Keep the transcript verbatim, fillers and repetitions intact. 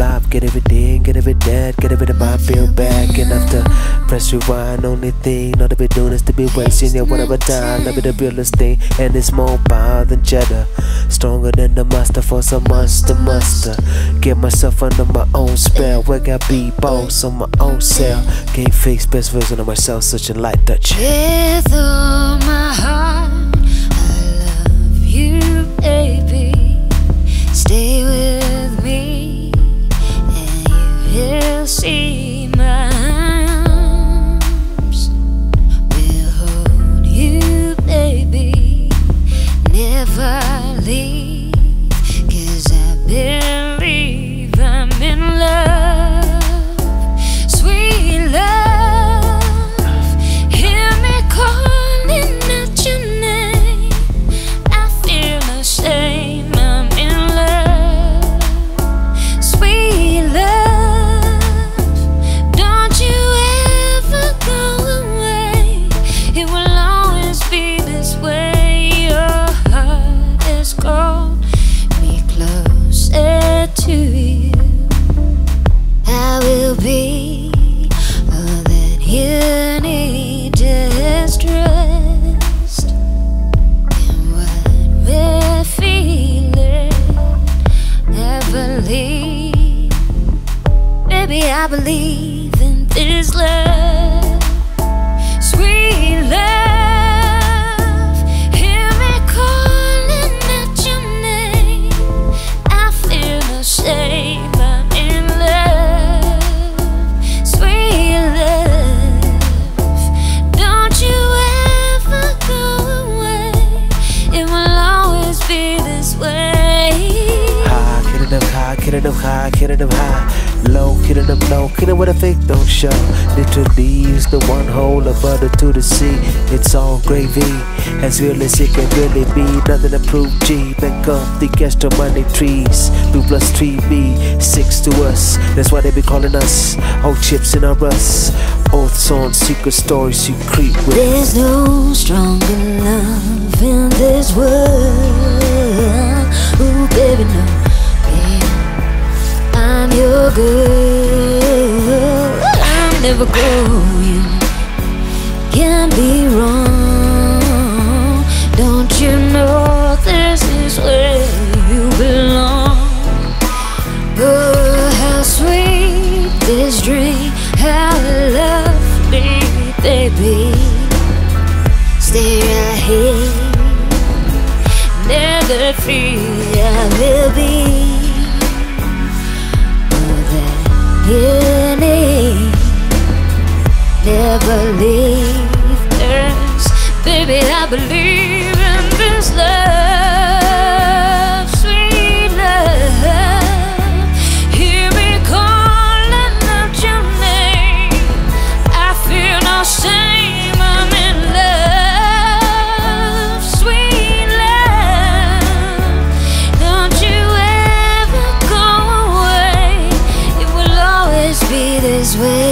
flop, get everything, get every dead, get every I feel back enough to press rewind. Only thing all to be doing is to be wasting your whatever time. Love it, the realest thing, and it's more power than cheddar. Stronger than the monster, for some monster, monster. Get myself under my own spell, where I be boss on my own self. Can't fix best version of myself, such a light touch. With all my heart, I love you, baby. Stay with me, and you will see my arms will hold you, baby. Never leave, 'cause I believe I'm in love. Sweet love, hear me calling out your name. I feel no shame. Baby, I believe in this love. Sweet love, hear me calling out your name. I feel no shame, I'm in love. Sweet love, don't you ever go away. It will always be this way. High, get it up high, get it up high, get it up high. Low, kidding up low, kidding with a fake don't show. Literally is the one hole of butter to the sea. It's all gravy, as real as it can really be. Nothing to prove G, back up the extra money trees. Two plus three be six to us. That's why they be calling us old chips in our rust. Oaths on secret stories you creep with. There's no stronger love in this world. Ooh, baby, no. I'm your girl, I'm never going, can't be wrong. Don't you know this is where you belong? Oh, how sweet this dream, how lovely, baby. Stay right here, never free I will be. You need, never leave us, baby. I believe in this love, sweet love. Hear me calling out your name. I feel no shame. I'm in love, sweet love. Don't you ever go away. Be this way.